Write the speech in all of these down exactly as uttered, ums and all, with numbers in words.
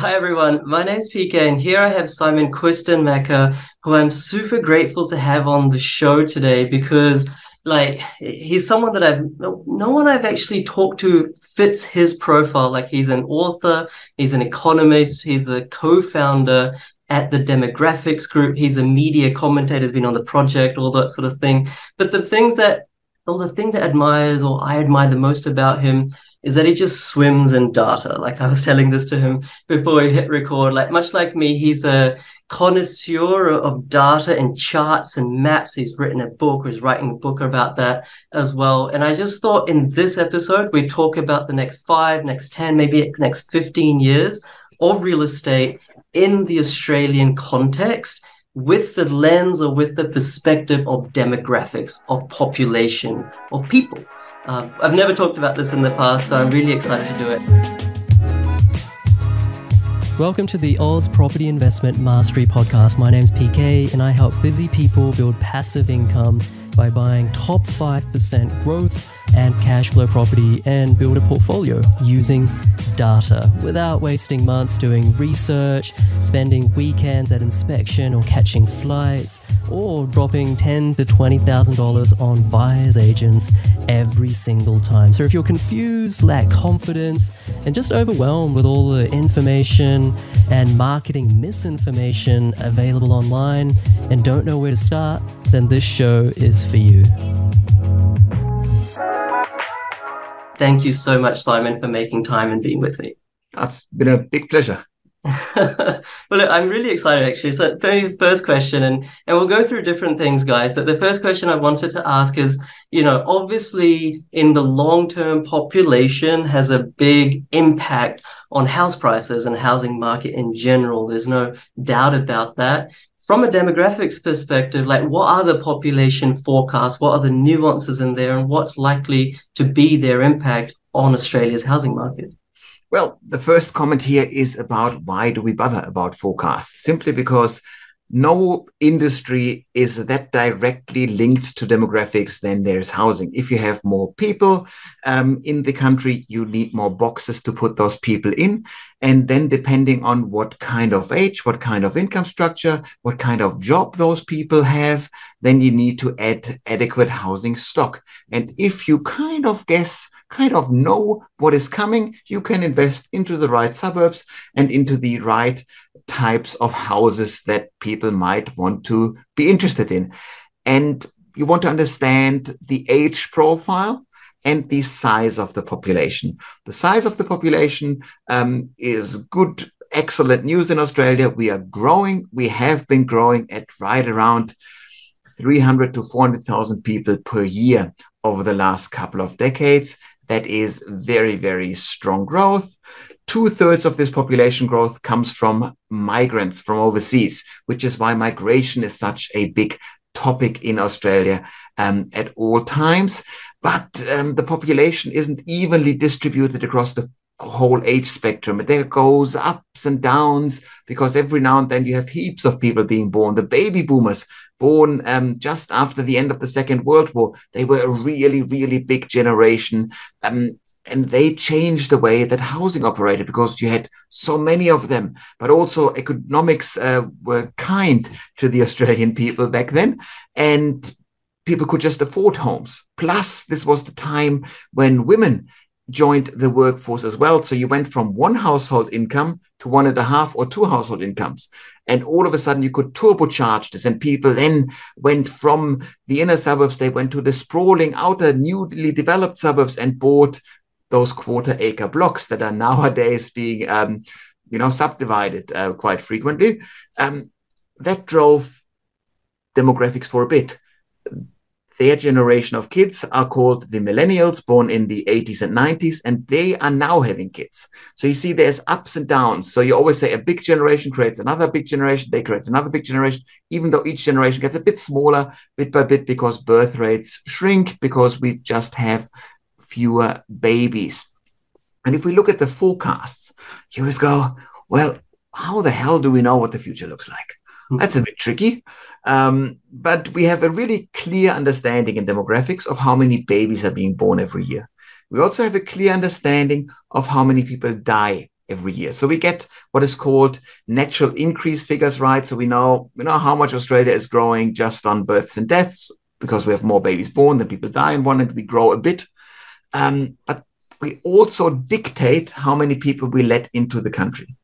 Hi, everyone. My name is P K, and here I have Simon Kuestenmacher, who I'm super grateful to have on the show today because, like, he's someone that I've no, no one I've actually talked to fits his profile. Like, he's an author, he's an economist, he's the co-founder at the Demographics Group. He's a media commentator, has been on the project, all that sort of thing. But the things that, well, the thing that admires or I admire the most about him is that he just swims in data. Like, I was telling this to him before we hit record, like, much like me, he's a connoisseur of data and charts and maps. He's written a book, he's writing a book about that as well. And I just thought in this episode, we talk about the next five, next ten, maybe next fifteen years of real estate in the Australian context with the lens or with the perspective of demographics, of population, of people. Uh, I've never talked about this in the past, so I'm really excited to do it. Welcome to the Oz Property Investment Mastery Podcast. My name's P K, and I help busy people build passive income by buying top five percent growth and cash flow property and build a portfolio using data without wasting months doing research, spending weekends at inspection or catching flights, or dropping ten thousand to twenty thousand dollars on buyer's agents every single time. So if you're confused, lack confidence, and just overwhelmed with all the information and marketing misinformation available online and don't know where to start, then this show is for you. Thank you so much, Simon, for making time and being with me. That's been a big pleasure. Well, look, I'm really excited, actually. So the first question, and, and we'll go through different things, guys, but the first question I wanted to ask is, you know, obviously in the long term, population has a big impact on house prices and housing market in general. There's no doubt about that. From a demographics perspective, like, what are the population forecasts? What are the nuances in there, and what's likely to be their impact on Australia's housing market? Well, the first comment here is about why do we bother about forecasts? Simply because no industry is that directly linked to demographics than there's housing. If you have more people um, in the country, you need more boxes to put those people in. And then depending on what kind of age, what kind of income structure, what kind of job those people have, then you need to add adequate housing stock. And if you kind of guess, kind of know what is coming, you can invest into the right suburbs and into the right types of houses that people might want to be interested in. And you want to understand the age profile and the size of the population. The size of the population um, is good, excellent news in Australia. We are growing. We have been growing at right around three hundred to four hundred thousand people per year over the last couple of decades. That is very, very strong growth. Two-thirds of this population growth comes from migrants from overseas, which is why migration is such a big topic in Australia um, at all times. But um, the population isn't evenly distributed across the whole age spectrum. There goes ups and downs because every now and then you have heaps of people being born. The baby boomers born um, just after the end of the Second World War, they were a really, really big generation. Um, and they changed the way that housing operated because you had so many of them. But also economics uh, were kind to the Australian people back then. And people could just afford homes. Plus, this was the time when women joined the workforce as well. So you went from one household income to one and a half or two household incomes. And all of a sudden you could turbocharge this. And people then went from the inner suburbs, they went to the sprawling outer newly developed suburbs and bought those quarter acre blocks that are nowadays being, um, you know, subdivided uh, quite frequently. Um, that drove demographics for a bit. Their generation of kids are called the millennials, born in the eighties and nineties, and they are now having kids. So you see there's ups and downs. So you always say a big generation creates another big generation, they create another big generation, even though each generation gets a bit smaller bit by bit because birth rates shrink, because we just have fewer babies. And if we look at the forecasts, you always go, well, how the hell do we know what the future looks like? That's a bit tricky, um, but we have a really clear understanding in demographics of how many babies are being born every year. We also have a clear understanding of how many people die every year. So we get what is called natural increase figures, right? So we know, we know how much Australia is growing just on births and deaths, because we have more babies born than people die in one, and we grow a bit. Um, but we also dictate how many people we let into the country.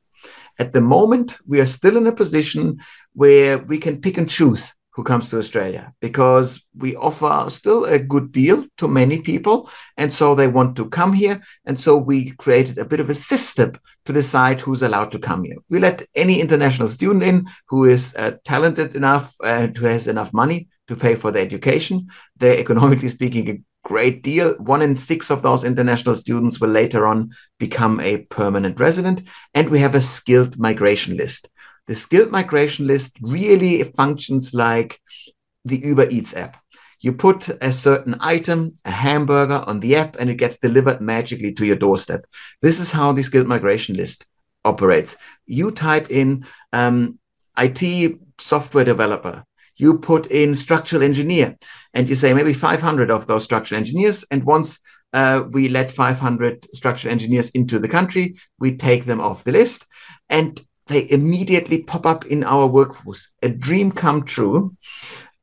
At the moment, we are still in a position where we can pick and choose who comes to Australia, because we offer still a good deal to many people, and so they want to come here. And so we created a bit of a system to decide who's allowed to come here. We let any international student in who is uh, talented enough and uh, who has enough money to pay for their education. They're, economically speaking, a great deal. One in six of those international students will later on become a permanent resident. And we have a skilled migration list. The skilled migration list really functions like the Uber Eats app. You put a certain item, a hamburger, on the app, and it gets delivered magically to your doorstep. This is how the skilled migration list operates. You type in um, I T software developer. You put in structural engineer, and you say maybe five hundred of those structural engineers. And once uh, we let five hundred structural engineers into the country, we take them off the list, and they immediately pop up in our workforce, a dream come true.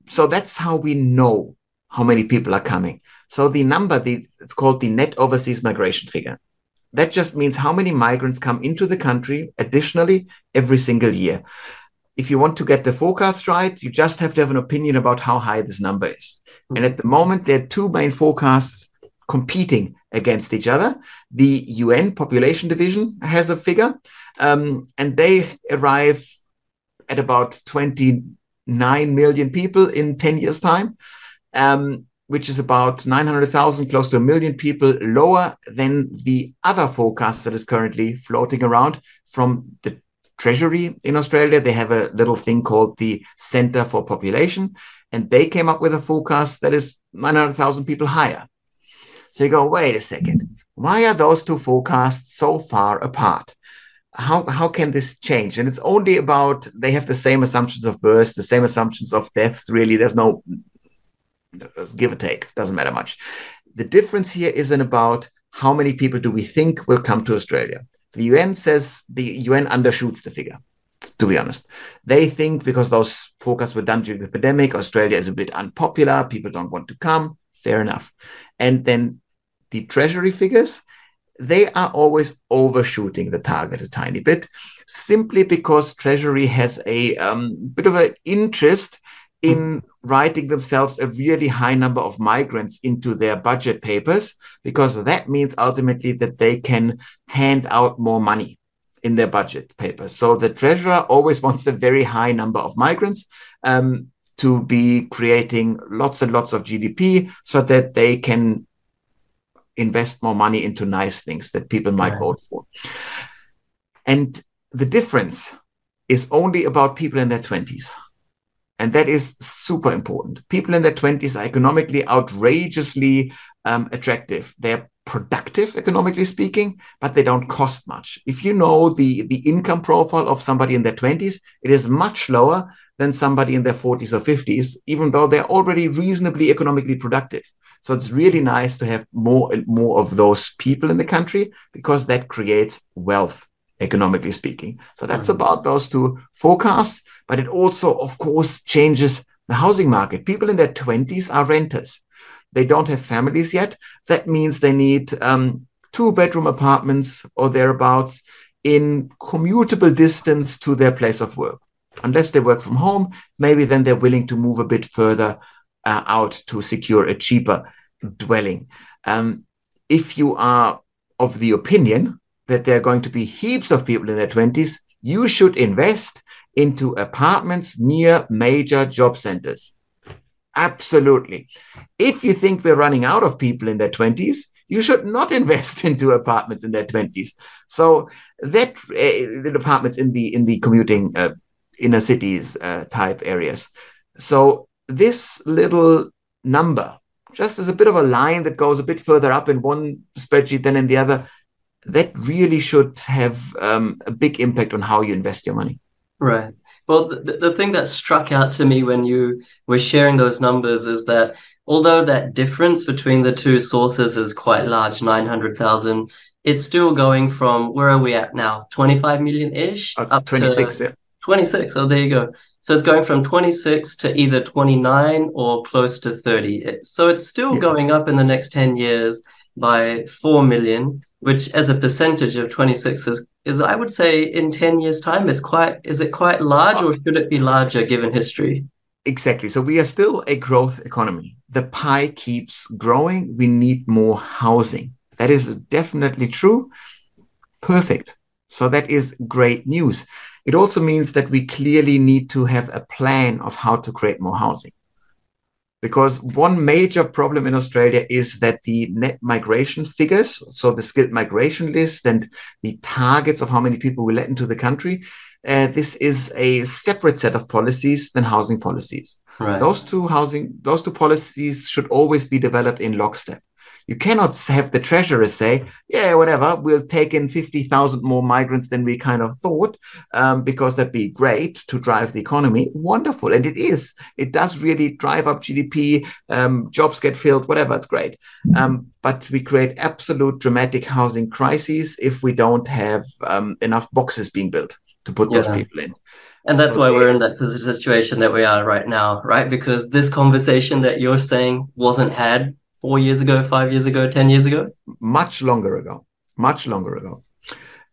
So that's how we know how many people are coming. So the number, the, it's called the net overseas migration figure. That just means how many migrants come into the country additionally every single year. If you want to get the forecast right, you just have to have an opinion about how high this number is. And at the moment, there are two main forecasts competing against each other. The U N Population Division has a figure, um, and they arrive at about twenty-nine million people in ten years' time, um, which is about nine hundred thousand, close to a million people lower than the other forecast that is currently floating around from the Treasury in Australia. They have a little thing called the Centre for Population, and they came up with a forecast that is nine hundred thousand people higher. So you go, wait a second, why are those two forecasts so far apart? How, how can this change? And it's only about, they have the same assumptions of births, the same assumptions of deaths, really. There's no give or take, doesn't matter much. The difference here isn't about how many people do we think will come to Australia. The U N says, the U N undershoots the figure, to be honest. They think because those forecasts were done during the pandemic, Australia is a bit unpopular, people don't want to come, fair enough. And then the Treasury figures, they are always overshooting the target a tiny bit, simply because Treasury has a um, bit of an interest in writing themselves a really high number of migrants into their budget papers, because that means ultimately that they can hand out more money in their budget papers. So the Treasurer always wants a very high number of migrants um, to be creating lots and lots of G D P so that they can invest more money into nice things that people might vote for. And the difference is only about people in their twenties. And that is super important. People in their twenties are economically outrageously um, attractive. They're productive, economically speaking, but they don't cost much. If you know the, the income profile of somebody in their twenties, it is much lower than somebody in their forties or fifties, even though they're already reasonably economically productive. So it's really nice to have more and more of those people in the country, because that creates wealth, economically speaking. So that's about those two forecasts. But it also, of course, changes the housing market. People in their twenties are renters. They don't have families yet. That means they need um, two-bedroom apartments or thereabouts in commutable distance to their place of work. Unless they work from home, maybe then they're willing to move a bit further uh, out to secure a cheaper dwelling. Um, if you are of the opinion that there are going to be heaps of people in their twenties, you should invest into apartments near major job centers. Absolutely. If you think we're running out of people in their twenties, you should not invest into apartments in their twenties. So that uh, apartments in the in the commuting uh, inner cities uh, type areas. So this little number, just as a bit of a line that goes a bit further up in one spreadsheet than in the other, that really should have um, a big impact on how you invest your money. Right. Well, the, the thing that struck out to me when you were sharing those numbers is that although that difference between the two sources is quite large, nine hundred thousand it's still going from, where are we at now? twenty-five million-ish? Uh, up twenty-six, to, yeah. twenty-six, oh, there you go. So it's going from twenty-six to either twenty-nine or close to thirty. So it's still yeah. going up in the next ten years by four million, which as a percentage of twenty-six is, is I would say in ten years' time, it's quite, is it quite large or should it be larger given history? Exactly. So we are still a growth economy. The pie keeps growing. We need more housing. That is definitely true. Perfect. So that is great news. It also means that we clearly need to have a plan of how to create more housing. Because one major problem in Australia is that the net migration figures, so the skilled migration list and the targets of how many people we let into the country, uh, this is a separate set of policies than housing policies. Right. Those two housing, those two policies should always be developed in lockstep. You cannot have the treasurer say, yeah, whatever, we'll take in fifty thousand more migrants than we kind of thought, um, because that'd be great to drive the economy. Wonderful. And it is. It does really drive up G D P, um, jobs get filled, whatever. It's great. Um, but we create absolute dramatic housing crises if we don't have um, enough boxes being built to put yeah. those people in. And that's so why we're in that situation that we are right now, right? Because this conversation that you're saying wasn't had Four years ago, five years ago, ten years ago? Much longer ago, much longer ago.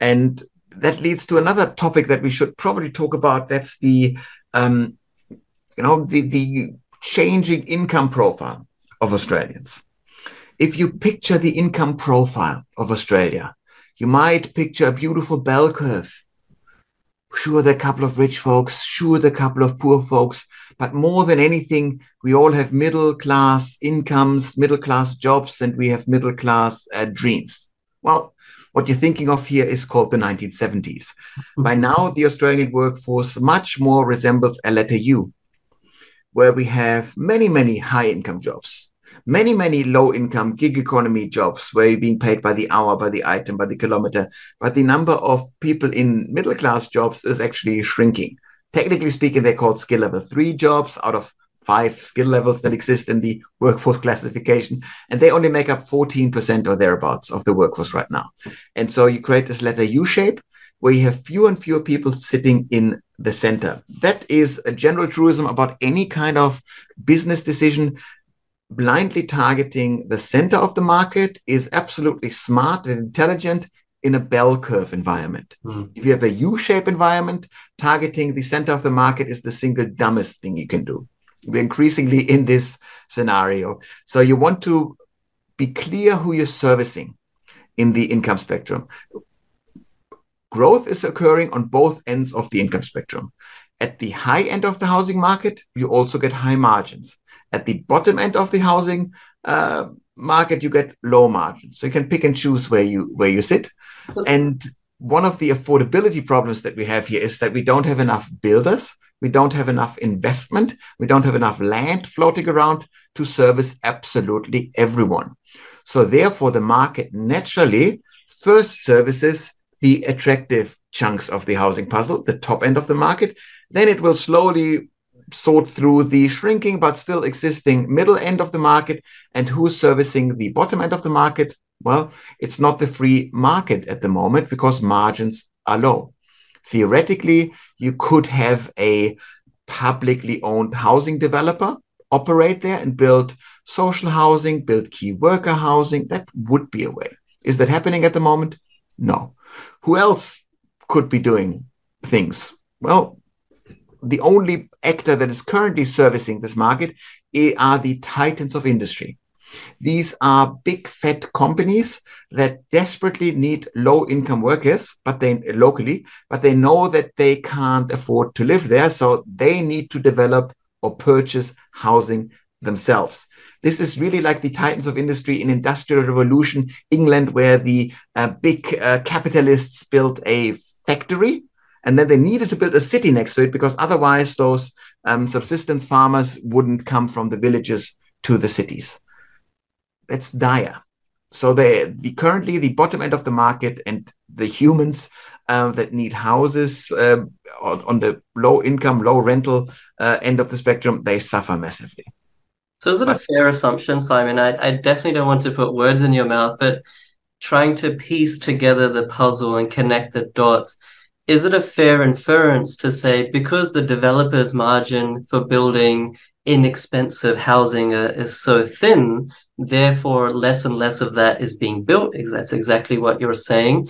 And that leads to another topic that we should probably talk about. That's the, um, you know, the, the changing income profile of Australians. If you picture the income profile of Australia, you might picture a beautiful bell curve. Sure, there are a couple of rich folks. Sure, there are a couple of poor folks. But more than anything, we all have middle-class incomes, middle-class jobs, and we have middle-class uh, dreams. Well, what you're thinking of here is called the nineteen seventies. By now, the Australian workforce much more resembles a letter U, where we have many, many high-income jobs, many, many low-income gig economy jobs, where you're being paid by the hour, by the item, by the kilometer. But the number of people in middle-class jobs is actually shrinking. Technically speaking, they're called skill level three jobs out of five skill levels that exist in the workforce classification. And they only make up fourteen percent or thereabouts of the workforce right now. And so you create this letter U shape where you have fewer and fewer people sitting in the center. That is a general truism about any kind of business decision. Blindly targeting the center of the market is absolutely smart and intelligent in a bell curve environment. Mm. If you have a U-shape environment, targeting the center of the market is the single dumbest thing you can do. We're increasingly in this scenario. So you want to be clear who you're servicing in the income spectrum. Growth is occurring on both ends of the income spectrum. At the high end of the housing market, you also get high margins. At the bottom end of the housing uh, market, you get low margins. So you can pick and choose where you where you sit. And one of the affordability problems that we have here is that we don't have enough builders. We don't have enough investment. We don't have enough land floating around to service absolutely everyone. So therefore, the market naturally first services the attractive chunks of the housing puzzle, the top end of the market. Then it will slowly sort through the shrinking but still existing middle end of the market. And who's servicing the bottom end of the market? Well, it's not the free market at the moment because margins are low. Theoretically, you could have a publicly owned housing developer operate there and build social housing, build key worker housing. That would be a way. Is that happening at the moment? No. Who else could be doing things? Well, the only actor that is currently servicing this market are the titans of industry. These are big, fat companies that desperately need low-income workers, but they locally, but they know that they can't afford to live there, so they need to develop or purchase housing themselves. This is really like the titans of industry in Industrial Revolution England, where the uh, big uh, capitalists built a factory, and then they needed to build a city next to it because otherwise those um, subsistence farmers wouldn't come from the villages to the cities. That's dire. So they the, currently the bottom end of the market and the humans uh, that need houses uh, on, on the low income, low rental uh, end of the spectrum, they suffer massively. So is it but, a fair assumption, Simon? I, I definitely don't want to put words in your mouth, but trying to piece together the puzzle and connect the dots, is it a fair inference to say, because the developer's margin for building inexpensive housing uh, is so thin, therefore less and less of that is being built? That's exactly what you're saying.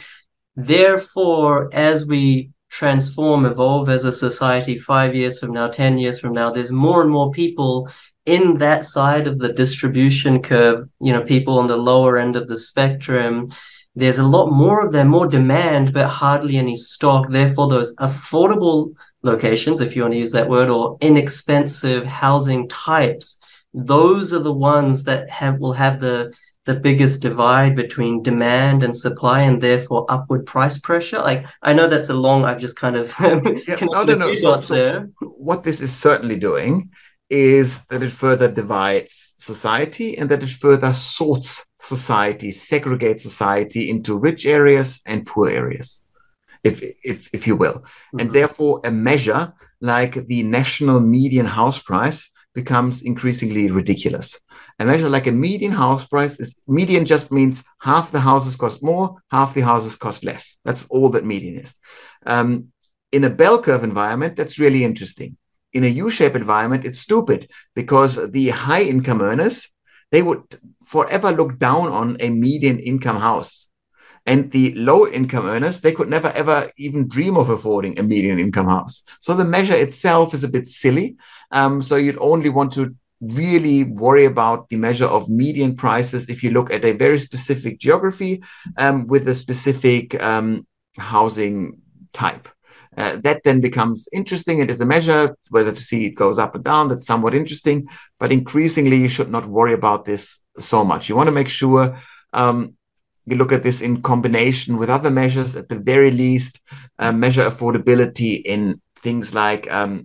Therefore, as we transform, evolve as a society five years from now, ten years from now, there's more and more people in that side of the distribution curve, you know, people on the lower end of the spectrum. There's a lot more of them, more demand, but hardly any stock. Therefore, those affordable locations, if you want to use that word, or inexpensive housing types, those are the ones that have will have the the biggest divide between demand and supply, and therefore upward price pressure. Like, I know that's a long, I've just kind of yeah, I don't know. So, so what this is certainly doing is that it further divides society, and that it further sorts society, segregates society into rich areas and poor areas, if if if you will. Mm-hmm. And therefore, a measure like the national median house price becomes increasingly ridiculous. A measure like a median house price is, median just means half the houses cost more, half the houses cost less. That's all that median is. Um, in a bell curve environment, that's really interesting. In a U-shaped environment, it's stupid, because the high income earners, they would forever look down on a median income house. And the low income earners, they could never, ever even dream of affording a median income house. So the measure itself is a bit silly. Um, so you'd only want to really worry about the measure of median prices if you look at a very specific geography um, with a specific um, housing type. Uh, that then becomes interesting. It is a measure, whether to see it goes up and down, that's somewhat interesting. But increasingly, you should not worry about this so much. You want to make sure um, you look at this in combination with other measures. At the very least, uh, measure affordability in things like um,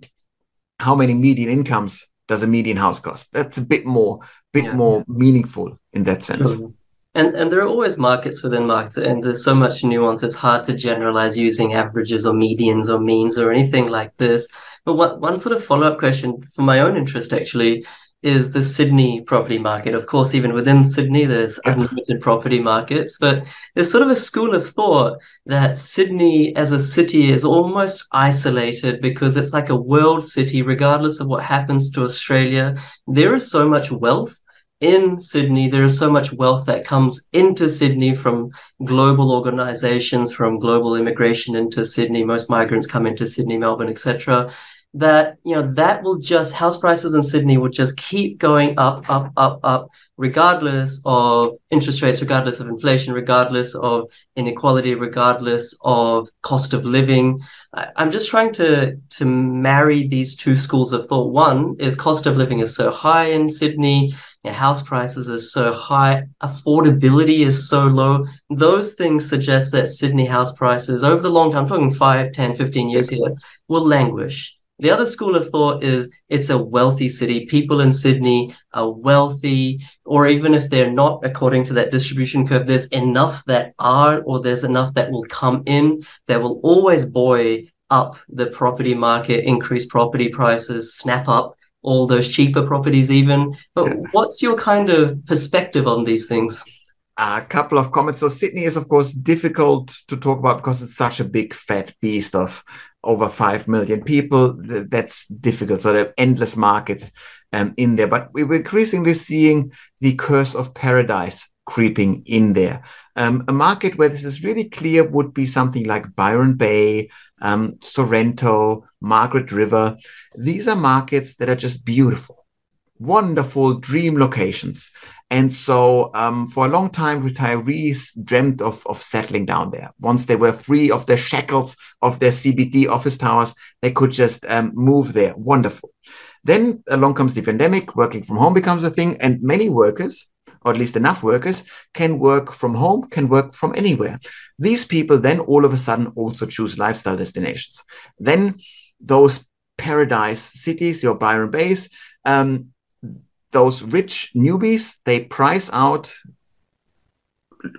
how many median incomes does a median house cost? That's a bit more, bit yeah, more yeah. meaningful in that sense. Sure. And and there are always markets within markets, and there's so much nuance. It's hard to generalize using averages or medians or means or anything like this. But what, one sort of follow-up question for my own interest, actually, is the Sydney property market. Of course, even within Sydney, there's unlimited property markets, but there's sort of a school of thought that Sydney as a city is almost isolated because it's like a world city, regardless of what happens to Australia. There is so much wealth in Sydney, there is so much wealth that comes into Sydney from global organizations, from global immigration into Sydney. Most migrants come into Sydney, Melbourne, et cetera. That, you know, that will just, house prices in Sydney will just keep going up, up, up, up, regardless of interest rates, regardless of inflation, regardless of inequality, regardless of cost of living. I, I'm just trying to to marry these two schools of thought. One is cost of living is so high in Sydney, house prices are so high, affordability is so low. Those things suggest that Sydney house prices over the long term, I'm talking five, ten, fifteen years here, will languish. The other school of thought is it's a wealthy city. People in Sydney are wealthy, or even if they're not according to that distribution curve, there's enough that are, or there's enough that will come in that will always buoy up the property market, increase property prices, snap up all those cheaper properties even. But yeah. What's your kind of perspective on these things? A couple of comments. So Sydney is, of course, difficult to talk about because it's such a big fat beast of over five million people. That's difficult. So there are endless markets um, in there. But we were increasingly seeing the curse of paradise creeping in there. Um, a market where this is really clear would be something like Byron Bay, um, Sorrento, Margaret River. These are markets that are just beautiful, wonderful dream locations. And so um, for a long time, retirees dreamt of, of settling down there. Once they were free of the shackles of their C B D office towers, they could just um, move there. Wonderful. Then along comes the pandemic, working from home becomes a thing, and many workers, or at least enough workers, can work from home, can work from anywhere. These people then all of a sudden also choose lifestyle destinations. Then those paradise cities, your Byron Bays, um, those rich newbies, they price out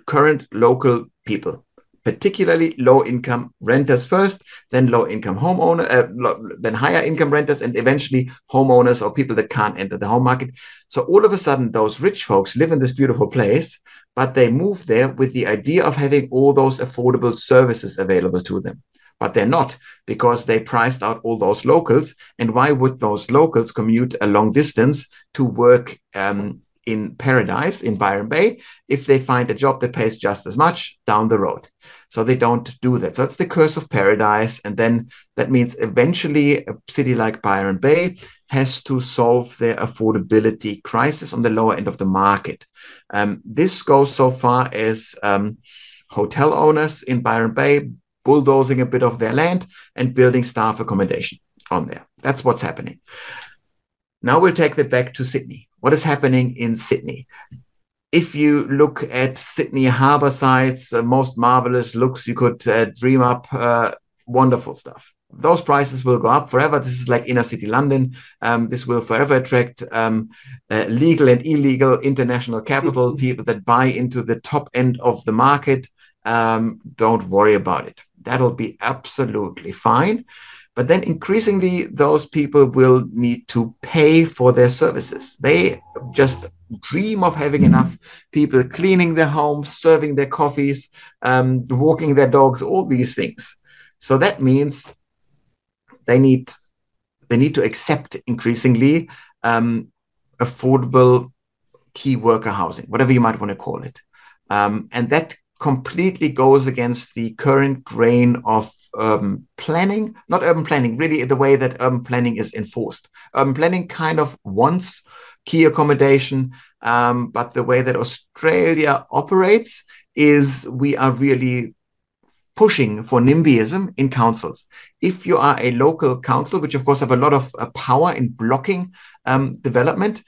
current local people. particularly low-income renters first, then low-income homeowner, uh, low, then higher-income renters, and eventually homeowners or people that can't enter the home market. So all of a sudden, those rich folks live in this beautiful place, but they move there with the idea of having all those affordable services available to them. But they're not, because they priced out all those locals. And why would those locals commute a long distance to work um, in Paradise, in Byron Bay, if they find a job that pays just as much down the road? So they don't do that. So that's the curse of Paradise. And then that means eventually a city like Byron Bay has to solve their affordability crisis on the lower end of the market. Um, this goes so far as um, hotel owners in Byron Bay bulldozing a bit of their land and building staff accommodation on there. That's what's happening. Now we'll take that back to Sydney. What is happening in Sydney? If you look at Sydney harbour sites, the most marvelous looks you could uh, dream up, uh, wonderful stuff. Those prices will go up forever. This is like inner city London. Um, this will forever attract um, uh, legal and illegal international capital, people that buy into the top end of the market. Um, don't worry about it. That'll be absolutely fine. But then increasingly, those people will need to pay for their services. They just dream of having enough people cleaning their homes, serving their coffees, um, walking their dogs, all these things. So that means they need, they need to accept increasingly um, affordable key worker housing, whatever you might want to call it. Um, and that completely goes against the current grain of urban planning, not urban planning, really the way that urban planning is enforced. Urban planning kind of wants key accommodation, um, but the way that Australia operates is we are really pushing for NIMBYism in councils. If you are a local council, which of course have a lot of uh, power in blocking um, development,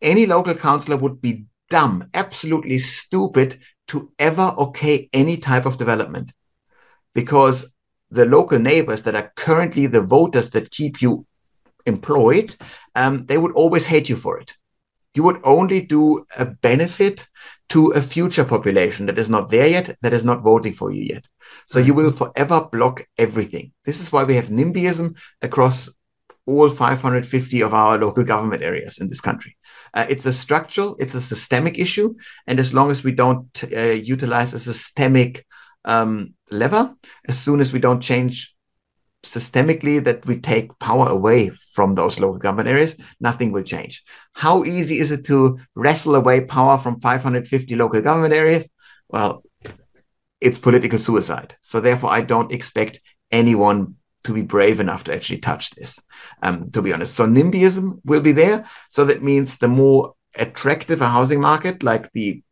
any local councillor would be dumb, absolutely stupid to ever okay any type of development, because the local neighbors that are currently the voters that keep you employed, um, they would always hate you for it. You would only do a benefit to a future population that is not there yet, that is not voting for you yet. So you will forever block everything. This is why we have NIMBYism across all five hundred fifty of our local government areas in this country. Uh, it's a structural, it's a systemic issue. And as long as we don't uh, utilize a systemic um, lever, as soon as we don't change systemically that we take power away from those local government areas, nothing will change. How easy is it to wrestle away power from five hundred fifty local government areas? Well, it's political suicide. So therefore, I don't expect anyone to be brave enough to actually touch this, um, to be honest. So NIMBYism will be there. So that means the more attractive a housing market, like the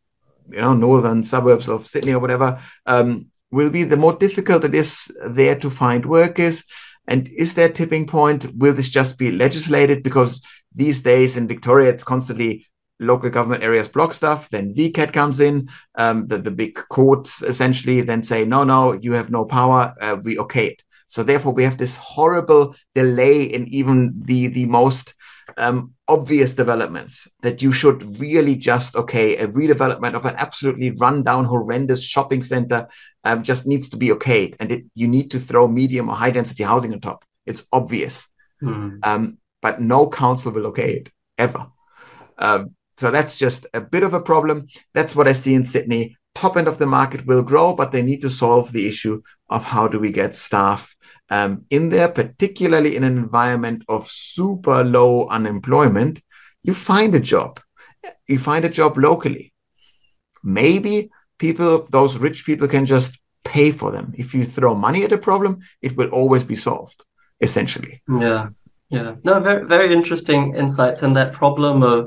you know northern suburbs of Sydney or whatever, um, will be, the more difficult it is there to find workers. And is there a tipping point? Will this just be legislated? Because these days in Victoria, it's constantly local government areas block stuff, then V CAT comes in, um, the, the big courts essentially then say, no, no, you have no power, uh, we okay it. So therefore, we have this horrible delay in even the, the most um, obvious developments that you should really just, okay, a redevelopment of an absolutely rundown, horrendous shopping center um, just needs to be okayed. And it, you need to throw medium or high density housing on top. It's obvious. Hmm. Um, but no council will okay it, ever. Um, so that's just a bit of a problem. That's what I see in Sydney. Top end of the market will grow, but they need to solve the issue of how do we get staff Um, in there, particularly in an environment of super low unemployment. You find a job. You find a job locally. Maybe people, those rich people can just pay for them. If you throw money at a problem, it will always be solved, essentially. Yeah, yeah. No, very, very interesting insights. And that problem of,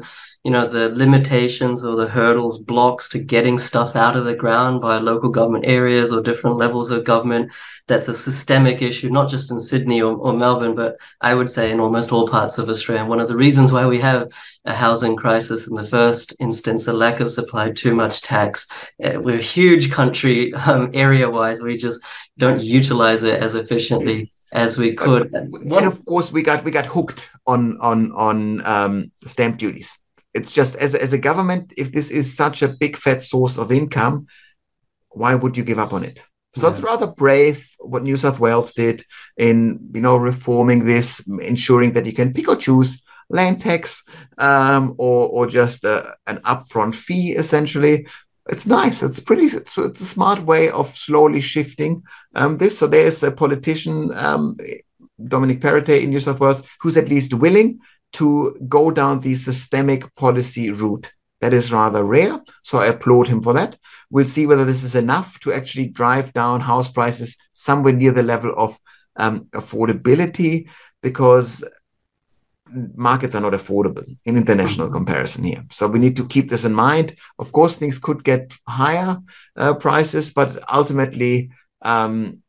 you know, the limitations or the hurdles, blocks to getting stuff out of the ground by local government areas or different levels of government. That's a systemic issue, not just in Sydney or, or Melbourne, but I would say in almost all parts of Australia. One of the reasons why we have a housing crisis in the first instance, a lack of supply, too much tax. We're a huge country, um, area-wise. We just don't utilize it as efficiently as we could. And of course, we got we got hooked on on on um, stamp duties. It's just, as, as a government, if this is such a big, fat source of income, why would you give up on it? So yeah. It's rather brave what New South Wales did in, you know, reforming this, ensuring that you can pick or choose land tax um, or, or just uh, an upfront fee, essentially. It's nice. It's pretty. It's, it's a smart way of slowly shifting um, this. So there's a politician, um, Dominic Perrottet in New South Wales, who's at least willing to go down the systemic policy route. That is rather rare. So I applaud him for that. We'll see whether this is enough to actually drive down house prices somewhere near the level of um, affordability, because markets are not affordable in international comparison here. So we need to keep this in mind. Of course, things could get higher uh, prices, but ultimately um,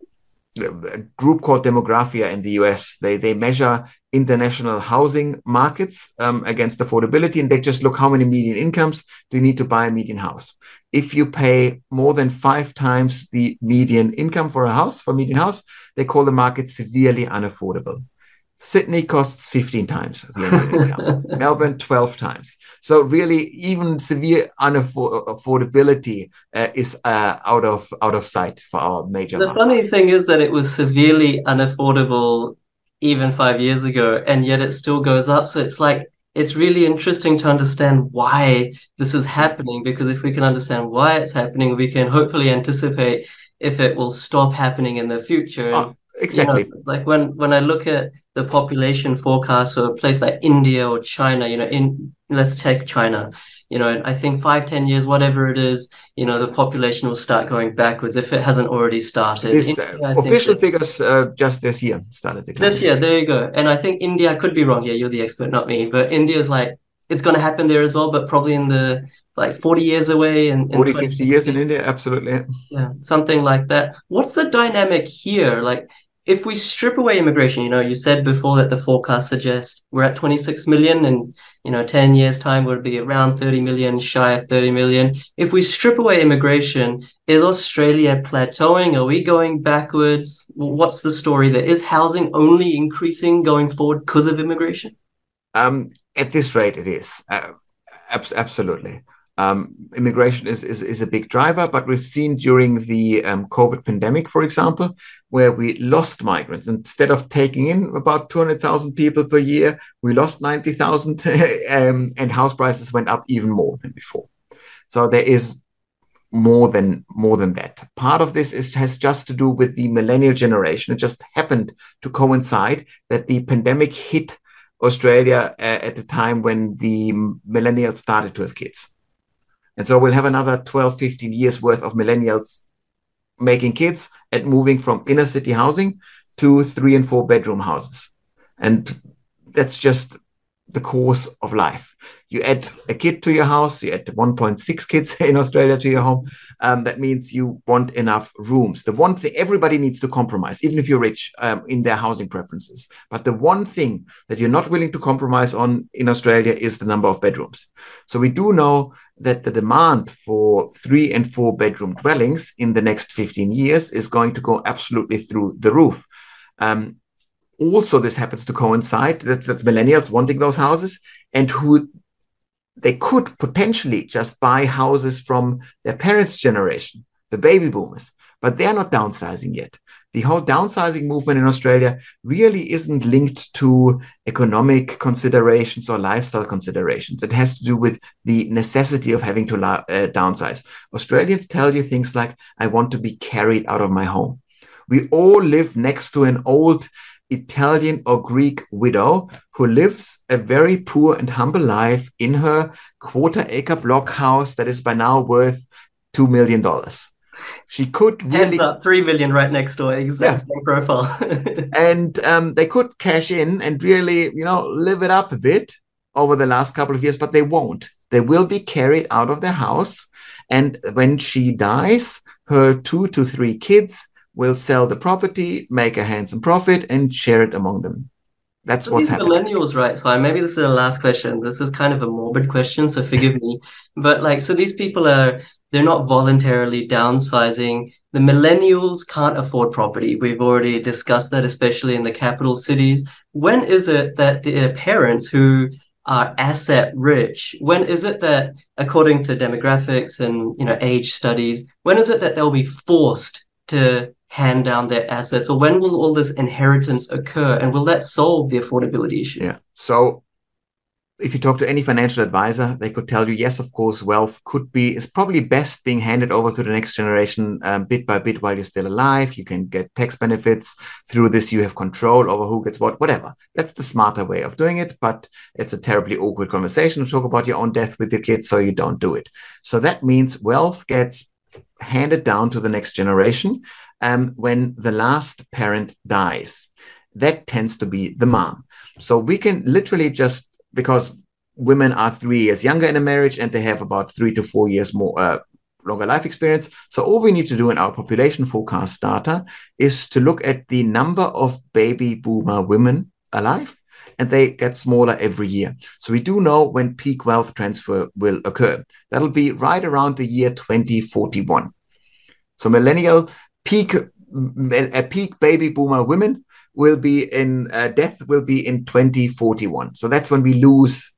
a group called Demographia in the U S, they, they measure international housing markets um, against affordability, and they just look how many median incomes do you need to buy a median house. If you pay more than five times the median income for a house, for a median house, they call the market severely unaffordable. Sydney costs fifteen times the annual income. Melbourne, twelve times. So really, even severe unaffordability uh, is uh, out of out of sight for our major markets. The funny thing is that it was severely unaffordable even five years ago, and yet it still goes up. So it's like, it's really interesting to understand why this is happening, because if we can understand why it's happening, we can hopefully anticipate if it will stop happening in the future. Oh. Exactly. You know, like when, when I look at the population forecast for a place like India or China, you know, in let's take China, you know, I think five, ten years, whatever it is, you know, the population will start going backwards if it hasn't already started. This, India, uh, official figures uh, just this year started declining. This year, there you go. And I think India, I could be wrong here, you're the expert, not me, but India's like, it's going to happen there as well, but probably in the like forty years away. And forty, fifty years in India, absolutely. Yeah, something like that. What's the dynamic here? Like, if we strip away immigration, you know, you said before that the forecast suggests we're at twenty-six million and, you know, ten years time would be around thirty million, shy of thirty million. If we strip away immigration, is Australia plateauing? Are we going backwards? What's the story there? Is housing only increasing going forward because of immigration? Um, at this rate, it is. Uh, ab- absolutely. Um, immigration is, is, is a big driver, but we've seen during the um, COVID pandemic, for example, where we lost migrants. Instead of taking in about two hundred thousand people per year, we lost ninety thousand um, and house prices went up even more than before. So there is more than more than that. Part of this is has just to do with the millennial generation. It just happened to coincide that the pandemic hit Australia uh, at the time when the millennials started to have kids. And so we'll have another twelve, fifteen years worth of millennials making kids and moving from inner city housing to three and four bedroom houses. And that's just the course of life. You add a kid to your house, you add one point six kids in Australia to your home. Um, that means you want enough rooms. The one thing everybody needs to compromise, even if you're rich, um, in their housing preferences. But the one thing that you're not willing to compromise on in Australia is the number of bedrooms. So we do know that the demand for three and four bedroom dwellings in the next fifteen years is going to go absolutely through the roof. Um, Also, this happens to coincide that that's millennials wanting those houses, and who they could potentially just buy houses from their parents' generation, the baby boomers, but they're not downsizing yet. The whole downsizing movement in Australia really isn't linked to economic considerations or lifestyle considerations. It has to do with the necessity of having to uh, downsize. Australians tell you things like, I want to be carried out of my home. We all live next to an old Italian or Greek widow who lives a very poor and humble life in her quarter acre block house that is by now worth two million dollars. She could really... Up, three million right next door, exact yeah. same profile. And um, they could cash in and really, you know, live it up a bit over the last couple of years, but they won't. They will be carried out of the house. And when she dies, her two to three kids will sell the property, make a handsome profit, and share it among them. That's so what's happening. Millennials, right? So maybe this is the last question. This is kind of a morbid question, so forgive me. But like, so these people are, they're not voluntarily downsizing. The millennials can't afford property. We've already discussed that, especially in the capital cities. When is it that their parents who are asset rich, when is it that, according to demographics and, you know, age studies, when is it that they'll be forced to hand down their assets? Or when will all this inheritance occur? And will that solve the affordability issue? Yeah. So if you talk to any financial advisor, they could tell you, yes, of course, wealth could be, is probably best being handed over to the next generation um, bit by bit while you're still alive. You can get tax benefits through this. You have control over who gets what, whatever. That's the smarter way of doing it. But it's a terribly awkward conversation to talk about your own death with your kids, so you don't do it. So that means wealth gets handed down to the next generation um, when the last parent dies. That tends to be the mom. So we can literally just, because women are three years younger in a marriage and they have about three to four years more uh, longer life experience. So all we need to do in our population forecast data is to look at the number of baby boomer women alive, and they get smaller every year. So we do know when peak wealth transfer will occur. That'll be right around the year twenty forty-one. So millennial peak, a peak baby boomer women will be in uh, death will be in twenty forty-one. So that's when we lose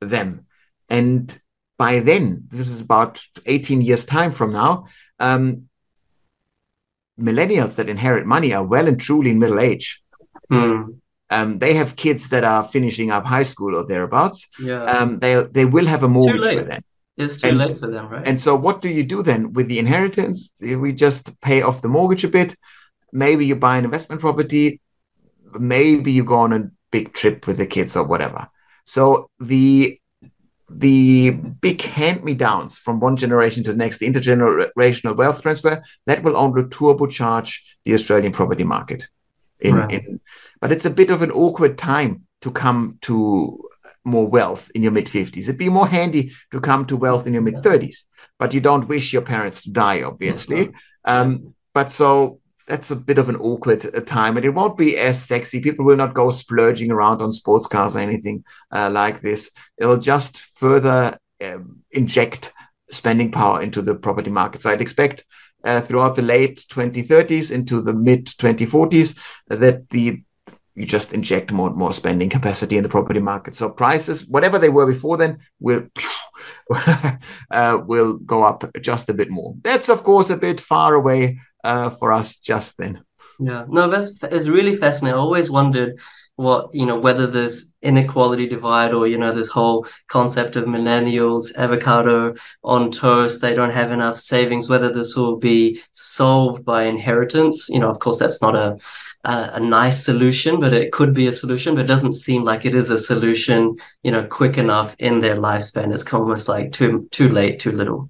them. And by then, this is about eighteen years time from now, um, millennials that inherit money are well and truly in middle age. Mm. Um, they have kids that are finishing up high school or thereabouts. Yeah. Um, they they will have a mortgage by then. It's too and, late for them, right? And so what do you do then with the inheritance? We just pay off the mortgage a bit. Maybe you buy an investment property. Maybe you go on a big trip with the kids or whatever. So the the big hand-me-downs from one generation to the next, the intergenerational wealth transfer, that will only turbocharge the Australian property market. In, right. in, but it's a bit of an awkward time to come to more wealth in your mid-fifties. It'd be more handy to come to wealth in your mid-thirties, but you don't wish your parents to die, obviously. Um, but so... that's a bit of an awkward time, and it won't be as sexy. People will not go splurging around on sports cars or anything uh, like this. It'll just further um, inject spending power into the property market. So I'd expect uh, throughout the late twenty thirties into the mid twenty forties uh, that the you just inject more and more spending capacity in the property market. So prices, whatever they were before then, will... uh, will go up just a bit more. That's, of course, a bit far away uh, for us just then. Yeah, no, that's it's really fascinating. I always wondered what, you know, whether this inequality divide or, you know, this whole concept of millennials, avocado on toast, they don't have enough savings, whether this will be solved by inheritance. You know, of course, that's not a A, a nice solution, but it could be a solution, but it doesn't seem like it is a solution, you know, quick enough in their lifespan. It's almost like too too late, too little.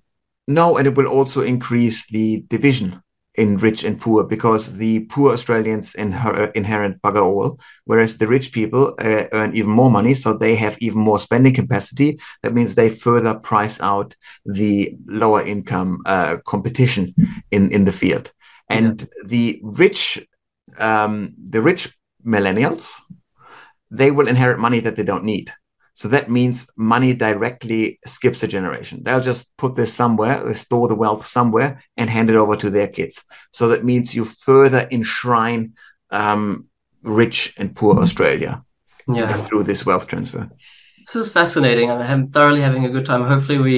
No, and it will also increase the division in rich and poor, because the poor Australians inher- inherit bugger all, whereas the rich people uh, earn even more money, so they have even more spending capacity. That means they further price out the lower income uh, competition in, in the field. And yeah. the rich Um, the rich millennials, they will inherit money that they don't need. So that means money directly skips a generation. They'll just put this somewhere, they store the wealth somewhere and hand it over to their kids. So that means you further enshrine um, rich and poor Australia yeah. through this wealth transfer. This is fascinating. I'm thoroughly having a good time. Hopefully we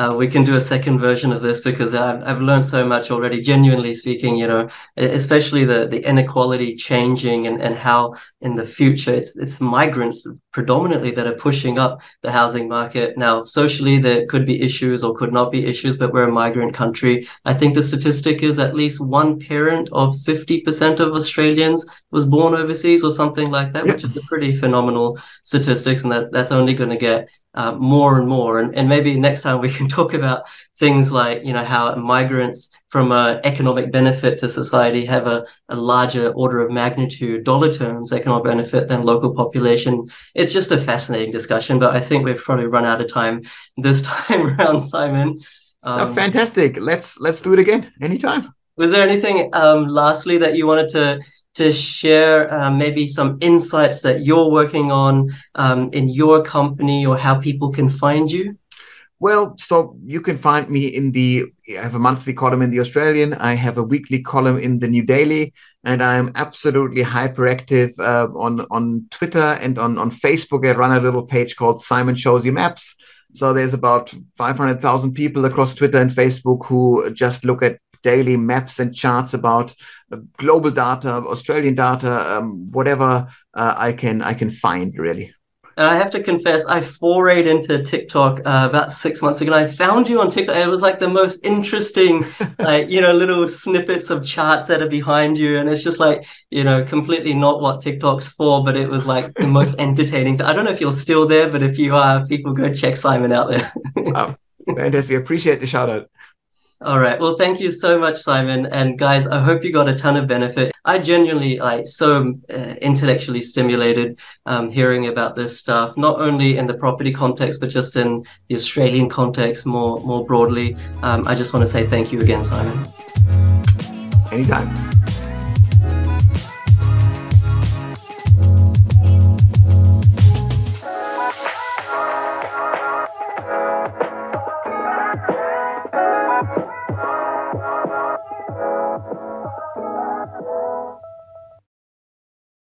uh, we can do a second version of this, because I've, I've learned so much already, genuinely speaking, you know, especially the, the inequality changing and, and how in the future it's it's migrants predominantly that are pushing up the housing market. Now, socially, there could be issues or could not be issues, but we're a migrant country. I think the statistic is at least one parent of fifty percent of Australians was born overseas or something like that, yeah. which is a pretty phenomenal statistics. And that, that's only going to get uh, more and more, and, and maybe next time we can talk about things like, you know, how migrants from an economic benefit to society have a, a larger order of magnitude, dollar terms, economic benefit than local population. It's just a fascinating discussion, but I think we've probably run out of time this time around, Simon. Um, oh, fantastic. Let's let's do it again anytime. Was there anything um, lastly that you wanted to to share, uh, maybe some insights that you're working on um, in your company, or how people can find you? Well, so you can find me in the, I have a monthly column in The Australian, I have a weekly column in The New Daily, and I'm absolutely hyperactive uh, on, on Twitter and on, on Facebook. I run a little page called Simon Shows You Maps. So there's about five hundred thousand people across Twitter and Facebook who just look at daily maps and charts about uh, global data, Australian data, um, whatever uh, I can I can find, really. And I have to confess, I forayed into TikTok uh, about six months ago. I found you on TikTok. It was like the most interesting, like, you know, little snippets of charts that are behind you. And it's just like, you know, completely not what TikTok's for, but it was like the most entertaining. I don't know if you're still there, but if you are, people go check Simon out there. Wow. Fantastic. Appreciate the shout out. All right. Well, thank you so much, Simon. And guys, I hope you got a ton of benefit. I genuinely like so uh, intellectually stimulated um, hearing about this stuff, not only in the property context, but just in the Australian context more, more broadly. Um, I just want to say thank you again, Simon. Anytime.